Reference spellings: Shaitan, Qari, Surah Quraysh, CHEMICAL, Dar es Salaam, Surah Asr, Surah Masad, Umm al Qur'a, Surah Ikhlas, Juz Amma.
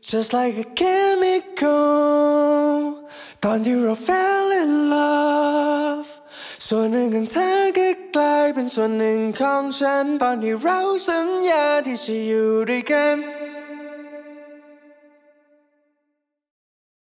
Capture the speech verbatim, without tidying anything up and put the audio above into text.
Just like a chemical, don't you all fell in love? So can take a climb and so can consent, but you rose and yet you see you again.